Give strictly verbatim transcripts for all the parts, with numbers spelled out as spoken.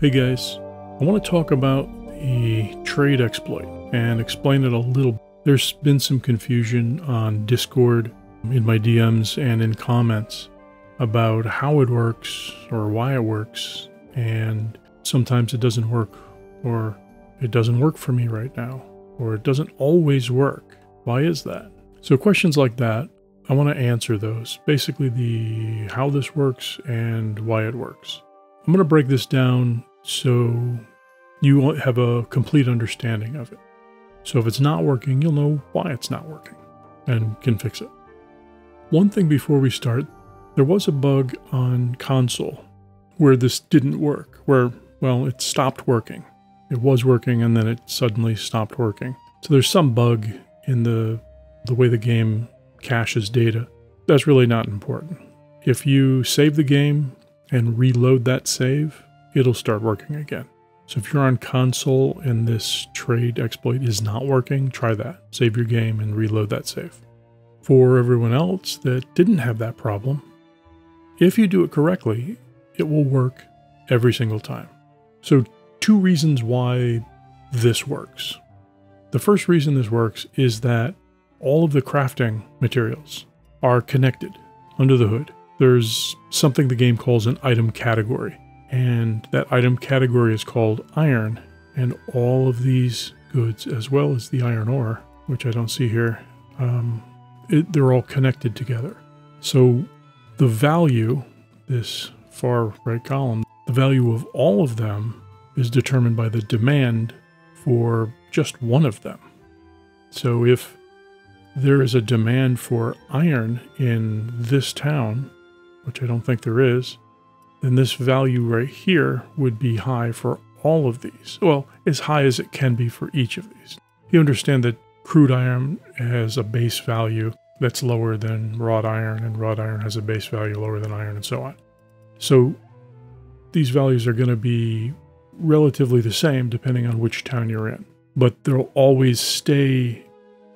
Hey guys, I want to talk about the trade exploit and explain it a little. There's been some confusion on Discord, in my D Ms, and in comments about how it works or why it works, and sometimes it doesn't work, or it doesn't work for me right now, or it doesn't always work. Why is that? So questions like that, I want to answer those. Basically the how this works and why it works. I'm going to break this down so you have a complete understanding of it. So if it's not working, you'll know why it's not working and can fix it. One thing before we start, there was a bug on console where this didn't work, where, well, it stopped working. It was working and then it suddenly stopped working. So there's some bug in the, the way the game caches data. That's really not important. If you save the game and reload that save, it'll start working again. So if you're on console and this trade exploit is not working, try that. Save your game and reload that save. For everyone else that didn't have that problem, if you do it correctly, it will work every single time. So two reasons why this works. The first reason this works is that all of the crafting materials are connected under the hood. There's something the game calls an item category, and that item category is called iron, and all of these goods, as well as the iron ore, which I don't see here, um, it, they're all connected together. So the value, this far right column, the value of all of them is determined by the demand for just one of them. So if there is a demand for iron in this town, which I don't think there is, then this value right here would be high for all of these. Well, as high as it can be for each of these. You understand that crude iron has a base value that's lower than wrought iron, and wrought iron has a base value lower than iron, and so on. So these values are going to be relatively the same depending on which town you're in, but they'll always stay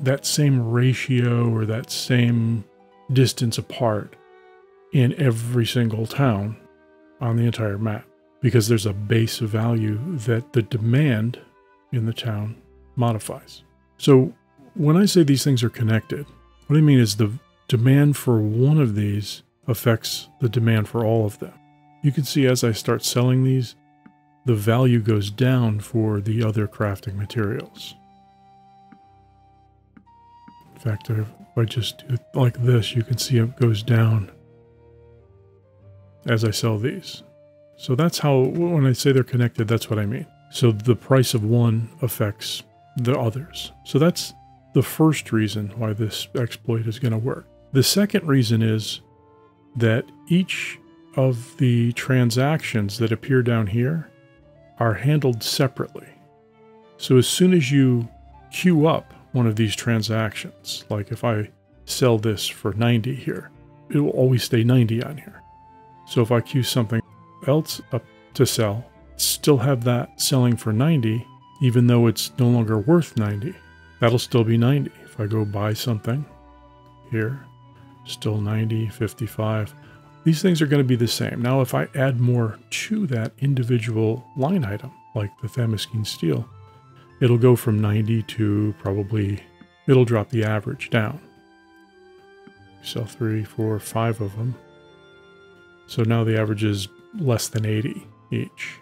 that same ratio or that same distance apart in every single town on the entire map, because there's a base value that the demand in the town modifies. So when I say these things are connected, what I mean is the demand for one of these affects the demand for all of them. You can see as I start selling these, the value goes down for the other crafting materials. In fact, if I just do it like this, you can see it goes down as I sell these. So that's how, when I say they're connected, that's what I mean. So the price of one affects the others. So that's the first reason why this exploit is going to work. The second reason is that each of the transactions that appear down here are handled separately. So as soon as you queue up one of these transactions, like if I sell this for ninety here, it will always stay ninety on here. So if I queue something else up to sell, still have that selling for ninety, even though it's no longer worth ninety. That'll still be ninety. If I go buy something here, still ninety, fifty-five. These things are going to be the same. Now, if I add more to that individual line item, like the Thamiskeen steel, it'll go from ninety to probably, it'll drop the average down. Sell three, four, five of them. So now the average is less than eighty each.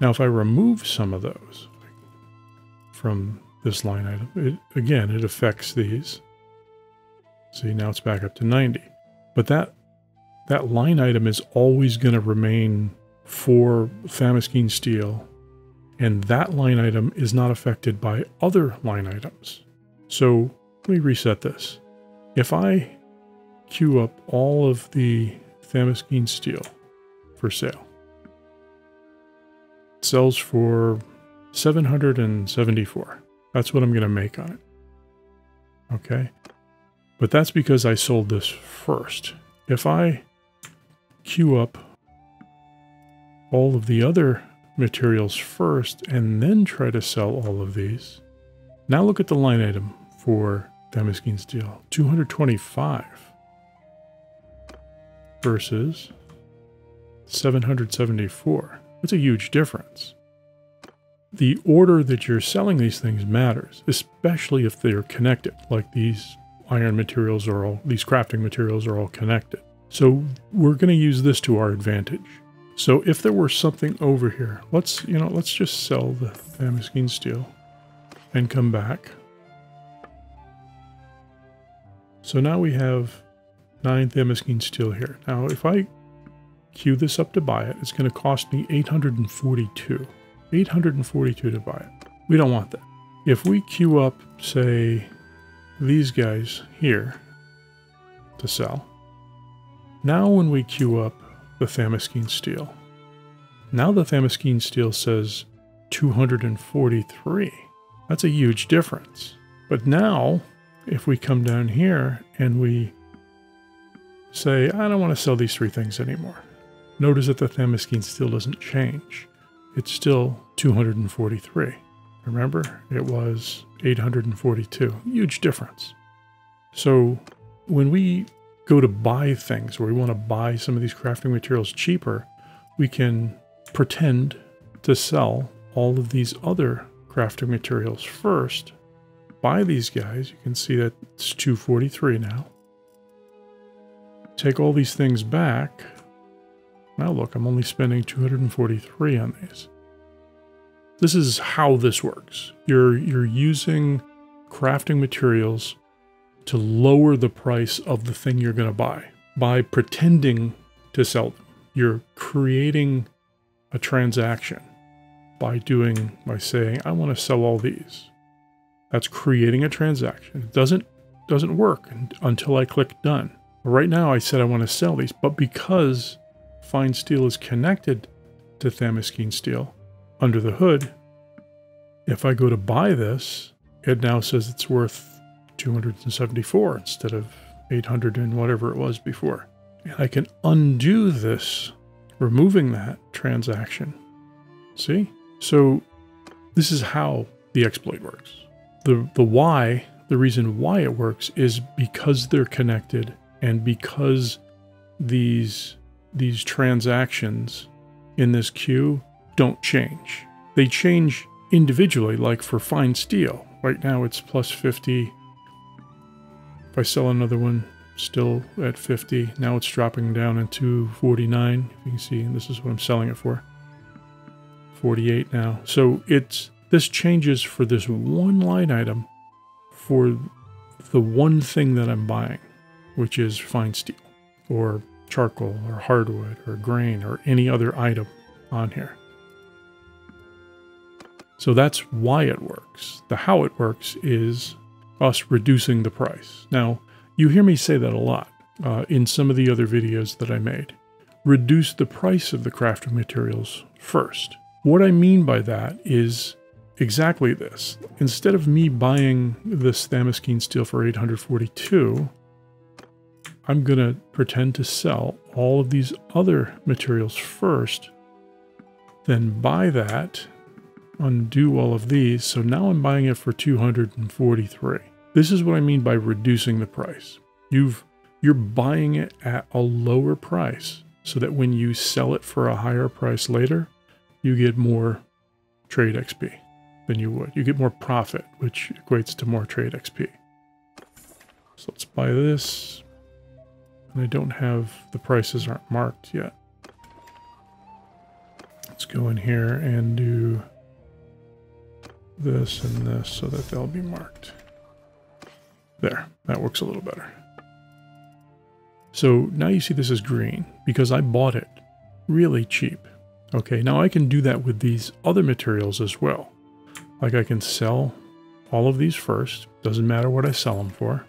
Now, if I remove some of those from this line item, it, again, it affects these. See, now it's back up to ninety. But that that line item is always going to remain for Thamiskeen steel, and that line item is not affected by other line items. So let me reset this. If I queue up all of the Thamiskeen steel for sale, it sells for seven hundred seventy-four. That's what I'm going to make on it. Okay. But that's because I sold this first. If I queue up all of the other materials first and then try to sell all of these. Now look at the line item for Thamiskeen steel, two hundred twenty-five versus seven hundred seventy-four. It's a huge difference. The order that you're selling these things matters, especially if they're connected, like these iron materials are all, these crafting materials are all connected. So we're going to use this to our advantage. So if there were something over here, let's, you know, let's just sell the Damaskeen steel and come back. So now we have nine Damaskeen steel here. Now, if I queue this up to buy it, it's going to cost me eight hundred forty-two. eight hundred forty-two to buy it. We don't want that. If we queue up, say, these guys here to sell, now when we queue up the Damaskeen steel, now the Damaskeen steel says two hundred forty-three. That's a huge difference. But now, if we come down here and we say, I don't want to sell these three things anymore, notice that the Damaskeen steel doesn't change. It's still two hundred forty-three. Remember, it was eight hundred forty-two. Huge difference. So when we go to buy things, or we want to buy some of these crafting materials cheaper, we can pretend to sell all of these other crafting materials first. Buy these guys. You can see that it's two forty-three now. Take all these things back. Now look, I'm only spending two hundred forty-three on these. This is how this works. You're, you're using crafting materials to lower the price of the thing you're going to buy by pretending to sell them. You're creating a transaction by doing, by saying, I want to sell all these. That's creating a transaction. It doesn't, doesn't work until I click done. Right now I said I want to sell these, but because fine steel is connected to Damaskeen steel under the hood, if I go to buy this, it now says it's worth two hundred seventy-four instead of eight hundred and whatever it was before. And I can undo this, removing that transaction. See? So this is how the exploit works. The, the why, the reason why it works is because they're connected and because these... these transactions in this queue don't change. They change individually, like for fine steel. Right now it's plus fifty. If I sell another one, still at fifty. Now it's dropping down into forty-nine. If you can see, and this is what I'm selling it for. forty-eight now. So it's, this changes for this one line item for the one thing that I'm buying, which is fine steel or charcoal or hardwood or grain or any other item on here. So that's why it works. The how it works is us reducing the price. Now, you hear me say that a lot uh, in some of the other videos that I made. Reduce the price of the crafting materials first. What I mean by that is exactly this. Instead of me buying this Damaskeen steel for eight hundred forty-two, I'm going to pretend to sell all of these other materials first, then buy that, undo all of these. So now I'm buying it for two hundred forty-three. This is what I mean by reducing the price. You've, you're buying it at a lower price so that when you sell it for a higher price later, you get more trade X P than you would. You get more profit, which equates to more trade X P. So let's buy this. And I don't have, the prices aren't marked yet. Let's go in here and do this and this so that they'll be marked. There, that works a little better. So now you see this is green because I bought it really cheap. Okay, now I can do that with these other materials as well. Like I can sell all of these first. Doesn't matter what I sell them for.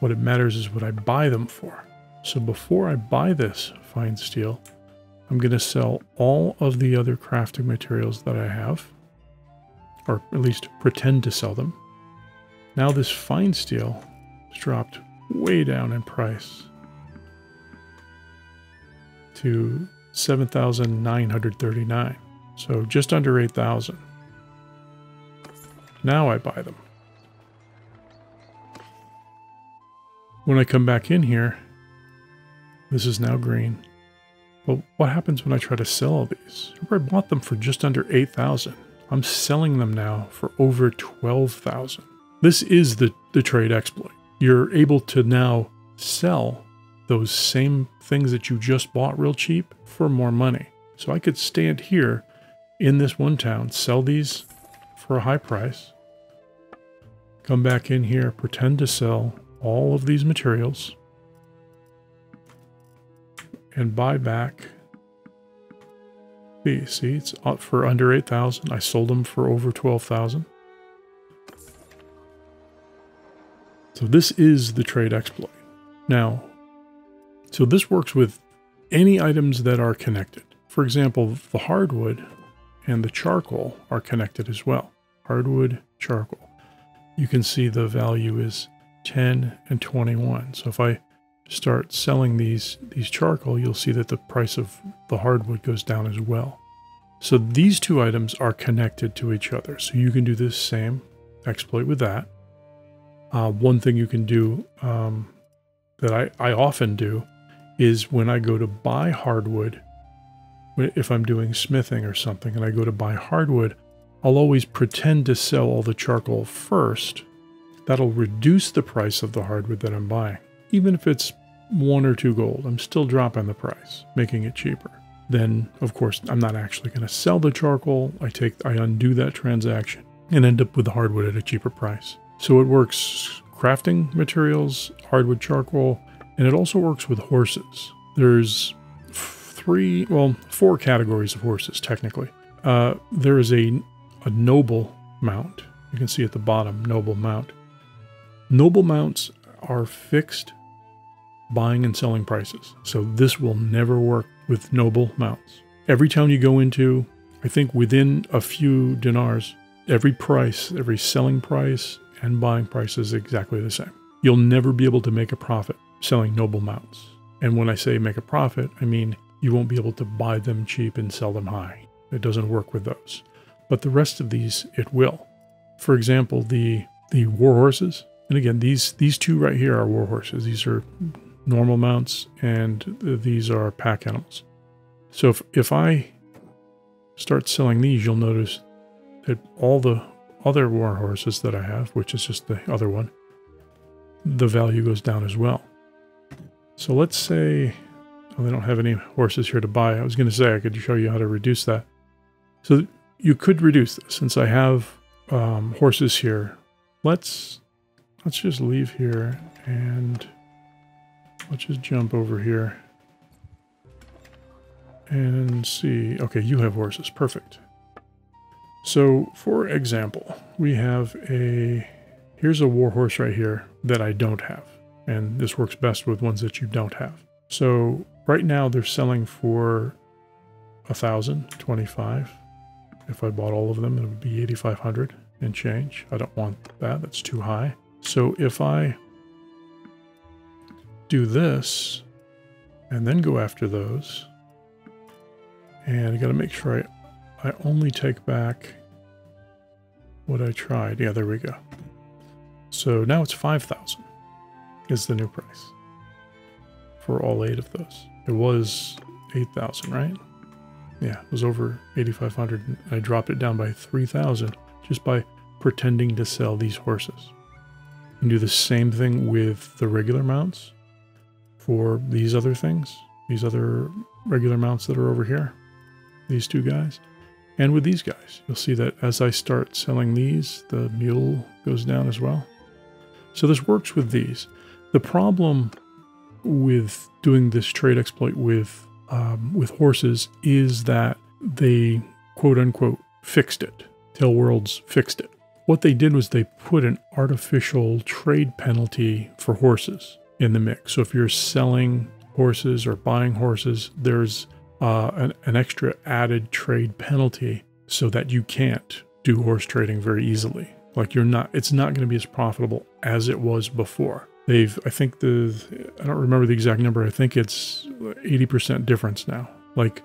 What it matters is what I buy them for. So before I buy this fine steel, I'm going to sell all of the other crafting materials that I have, or at least pretend to sell them. Now this fine steel is dropped way down in price to seven thousand nine hundred thirty-nine. So just under eight thousand. Now I buy them. When I come back in here, this is now green. But what happens when I try to sell all these? I bought them for just under eight thousand dollars. I'm selling them now for over twelve thousand dollars. This is the, the trade exploit. You're able to now sell those same things that you just bought real cheap for more money. So I could stand here in this one town, sell these for a high price, come back in here, pretend to sell all of these materials, and buy back these. See, it's up for under eight thousand. I sold them for over twelve thousand. So this is the trade exploit. Now, so this works with any items that are connected. For example, the hardwood and the charcoal are connected as well. Hardwood, charcoal. You can see the value is ten and twenty-one. So if I start selling these, these charcoal, you'll see that the price of the hardwood goes down as well. So these two items are connected to each other. So you can do this same exploit with that. Uh, one thing you can do um, that I, I often do is when I go to buy hardwood, if I'm doing smithing or something and I go to buy hardwood, I'll always pretend to sell all the charcoal first. That'll reduce the price of the hardwood that I'm buying. Even if it's one or two gold, I'm still dropping the price, making it cheaper. Then, of course, I'm not actually going to sell the charcoal. I take, I undo that transaction and end up with the hardwood at a cheaper price. So it works crafting materials, hardwood, charcoal, and it also works with horses. There's three, well, four categories of horses, technically. Uh, there is a, a noble mount. You can see at the bottom, noble mount. Noble mounts are fixed buying and selling prices. So this will never work with noble mounts. Every town you go into, I think within a few dinars, every price, every selling price and buying price is exactly the same. You'll never be able to make a profit selling noble mounts. And when I say make a profit, I mean you won't be able to buy them cheap and sell them high. It doesn't work with those. But the rest of these, it will. For example, the, the war horses. And again, these, these two right here are war horses. These are normal mounts and these are pack animals. So if, if I start selling these, you'll notice that all the other war horses that I have, which is just the other one, the value goes down as well. So let's say, well, I don't have any horses here to buy. I was going to say I could show you how to reduce that. So you could reduce this since I have um, horses here. Let's... Let's just leave here and let's just jump over here and see. Okay, you have horses. Perfect. So, for example, we have a... Here's a war horse right here that I don't have. And this works best with ones that you don't have. So, right now they're selling for one thousand twenty-five. If I bought all of them, it would be eighty-five hundred and change. I don't want that. That's too high. So if I do this and then go after those, and I got to make sure I, I only take back what I tried. Yeah, there we go. So now it's five thousand is the new price for all eight of those. It was eight thousand, right? Yeah, it was over eighty-five hundred. And I dropped it down by three thousand just by pretending to sell these horses. You can do the same thing with the regular mounts for these other things, these other regular mounts that are over here, these two guys, and with these guys. You'll see that as I start selling these, the mule goes down as well. So this works with these. The problem with doing this trade exploit with, um, with horses is that they, quote unquote, fixed it. Tailworlds fixed it. What they did was they put an artificial trade penalty for horses in the mix. So if you're selling horses or buying horses, there's uh, an, an extra added trade penalty so that you can't do horse trading very easily. Like you're not, it's not going to be as profitable as it was before. They've, I think the, I don't remember the exact number. I think it's eighty percent difference now. Like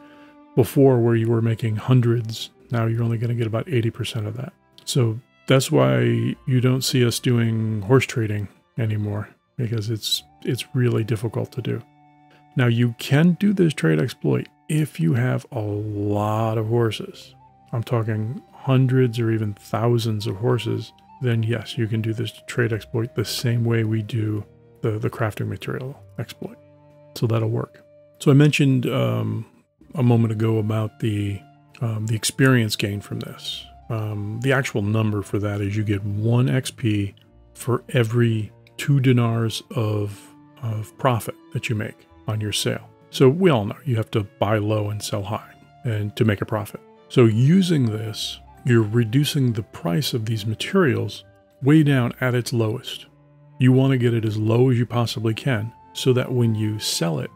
before where you were making hundreds, now you're only going to get about eighty percent of that. So that's why you don't see us doing horse trading anymore, because it's it's really difficult to do. Now you can do this trade exploit if you have a lot of horses. I'm talking hundreds or even thousands of horses. Then yes, you can do this trade exploit the same way we do the, the crafting material exploit. So that'll work. So I mentioned um, a moment ago about the, um, the experience gained from this. Um, the actual number for that is you get one X P for every two dinars of, of profit that you make on your sale. So we all know you have to buy low and sell high and to make a profit. So using this, you're reducing the price of these materials way down at its lowest. You want to get it as low as you possibly can so that when you sell it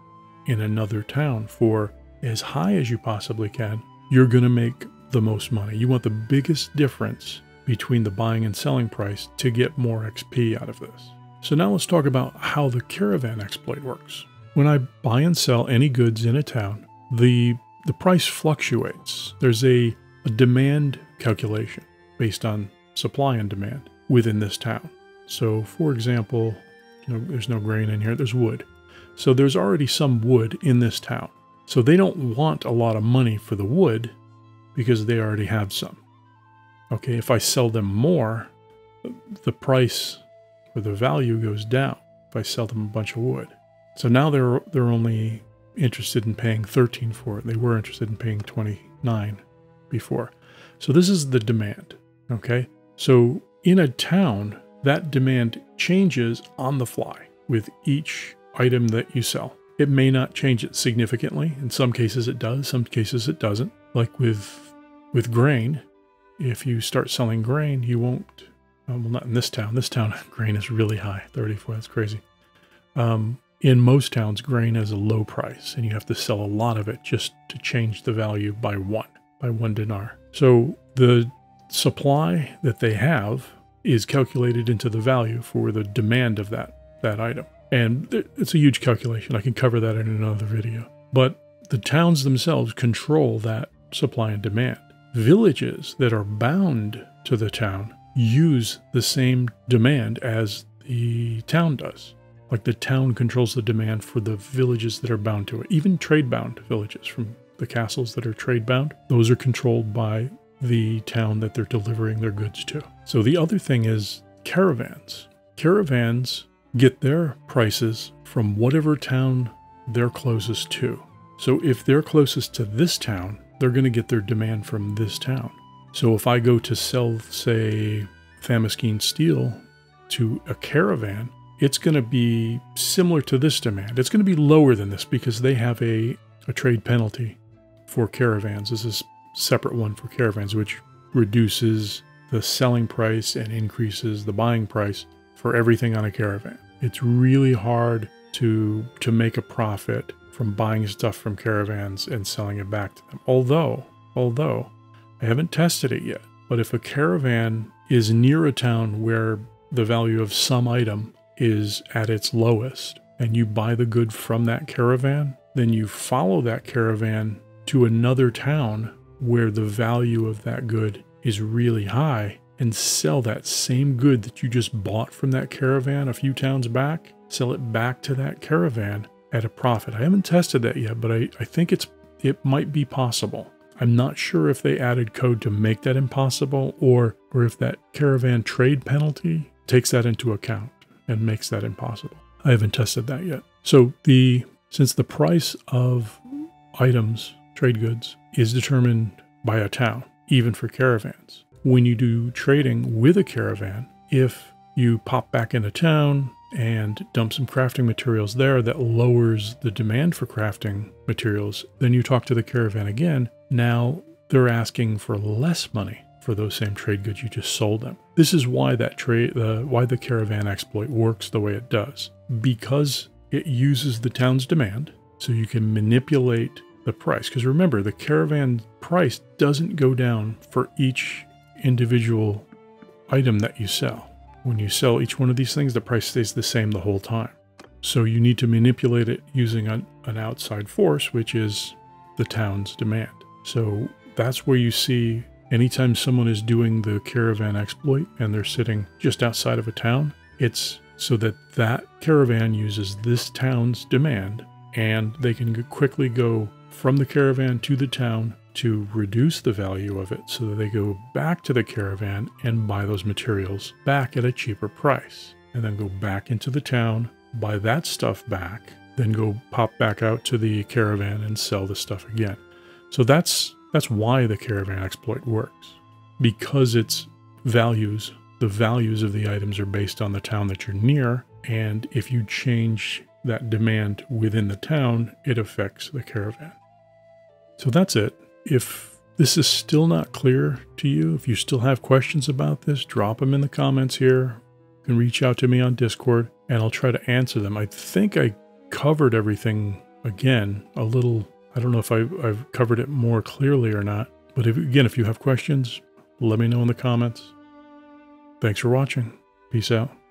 in another town for as high as you possibly can, you're going to make the most money. You want the biggest difference between the buying and selling price to get more X P out of this. So now let's talk about how the caravan exploit works. When I buy and sell any goods in a town, the the price fluctuates. There's a, a demand calculation based on supply and demand within this town. So for example, you know, there's no grain in here, there's wood. So there's already some wood in this town. So they don't want a lot of money for the wood because they already have some. Okay, if I sell them more, the price or the value goes down if I sell them a bunch of wood. So now they're they're only interested in paying thirteen for it. They were interested in paying twenty-nine before. So this is the demand, okay? So in a town, that demand changes on the fly with each item that you sell. It may not change it significantly. In some cases it does, some cases it doesn't. Like with, with grain, if you start selling grain, you won't, well, not in this town. This town, grain is really high, thirty-four, that's crazy. Um, In most towns, grain has a low price, and you have to sell a lot of it just to change the value by one, by one dinar. So the supply that they have is calculated into the value for the demand of that, that item. And it's a huge calculation. I can cover that in another video. But the towns themselves control that supply and demand. Villages that are bound to the town use the same demand as the town does. Like the town controls the demand for the villages that are bound to it. Even trade-bound villages from the castles that are trade-bound, those are controlled by the town that they're delivering their goods to. So the other thing is caravans. Caravans get their prices from whatever town they're closest to. So if they're closest to this town, they're going to get their demand from this town. So if I go to sell, say, Thamaskeen steel to a caravan, it's going to be similar to this demand. It's going to be lower than this because they have a, a trade penalty for caravans. This is a separate one for caravans, which reduces the selling price and increases the buying price for everything on a caravan. It's really hard to, to make a profit from buying stuff from caravans and selling it back to them. Although, although I haven't tested it yet, but if a caravan is near a town where the value of some item is at its lowest and you buy the good from that caravan, then you follow that caravan to another town where the value of that good is really high and sell that same good that you just bought from that caravan a few towns back, sell it back to that caravan at a profit. I haven't tested that yet, but I, I think it's it might be possible. I'm not sure if they added code to make that impossible or, or if that caravan trade penalty takes that into account and makes that impossible. I haven't tested that yet. So the since the price of items, trade goods, is determined by a town, even for caravans, when you do trading with a caravan, if you pop back into town and dump some crafting materials there that lowers the demand for crafting materials, then you talk to the caravan again. Now they're asking for less money for those same trade goods you just sold them. This is why that trade, uh, why the caravan exploit works the way it does, because it uses the town's demand, so you can manipulate the price. Because remember, the caravan price doesn't go down for each individual item that you sell. When you sell each one of these things, the price stays the same the whole time. So you need to manipulate it using an, an outside force, which is the town's demand. So that's where you see anytime someone is doing the caravan exploit and they're sitting just outside of a town, it's so that that caravan uses this town's demand and they can quickly go from the caravan to the town to reduce the value of it so that they go back to the caravan and buy those materials back at a cheaper price, and then go back into the town, buy that stuff back, then go pop back out to the caravan and sell the stuff again. So that's that's why the caravan exploit works, because it's values. The values of the items are based on the town that you're near, and if you change that demand within the town, it affects the caravan. So that's it. If this is still not clear to you, if you still have questions about this, drop them in the comments here. You can reach out to me on Discord, and I'll try to answer them. I think I covered everything again a little. I don't know if I've, I've covered it more clearly or not. But if, again, if you have questions, let me know in the comments. Thanks for watching. Peace out.